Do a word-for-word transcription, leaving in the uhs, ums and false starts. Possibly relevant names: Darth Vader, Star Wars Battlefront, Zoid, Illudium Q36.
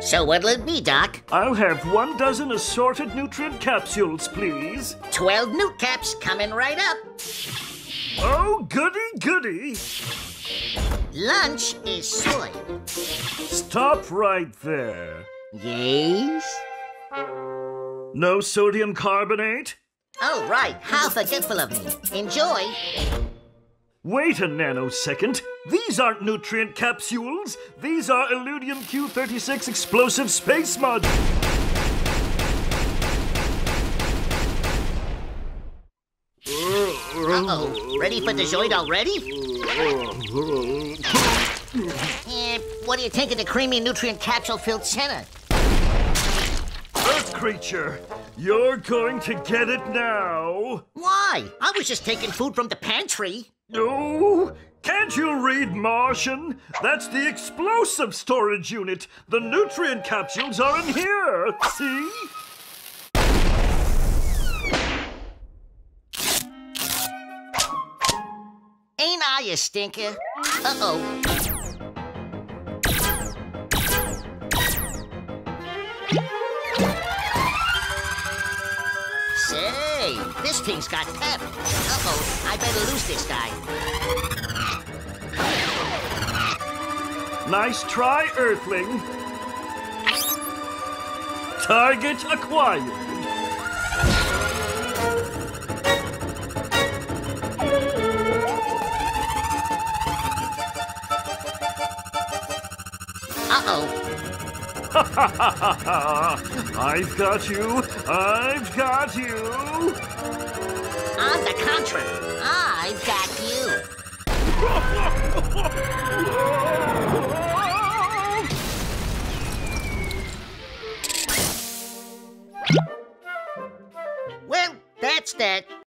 So what'll it be, Doc? I'll have one dozen assorted nutrient capsules, please. Twelve nuke caps coming right up. Oh, goody, goody. Lunch is soy. Stop right there. Yes? No sodium carbonate? Oh, right. How forgetful of me. Enjoy. Wait a nanosecond. These aren't nutrient capsules. These are Illudium Q thirty-six explosive space mud. Uh-oh. Ready for the Zoid already? eh, what do you think of the creamy nutrient capsule-filled center? Earth creature, you're going to get it now. Why? I was just taking food from the pantry. No, oh, can't you read Martian? That's the explosive storage unit. The nutrient capsules are in here, see? Ain't I a stinker? Uh-oh. Say, this thing's got pep. Uh-oh, I better lose this guy. Nice try, Earthling. Target acquired. I've got you. I've got you. On the contrary, I've got you. Well, that's that.